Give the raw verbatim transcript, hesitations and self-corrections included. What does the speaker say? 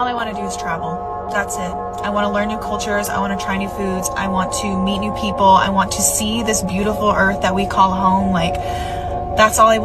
All I want to do is travel. That's it. I want to learn new cultures. I want to try new foods. I want to meet new people. I want to see this beautiful earth that we call home. Like, that's all I want.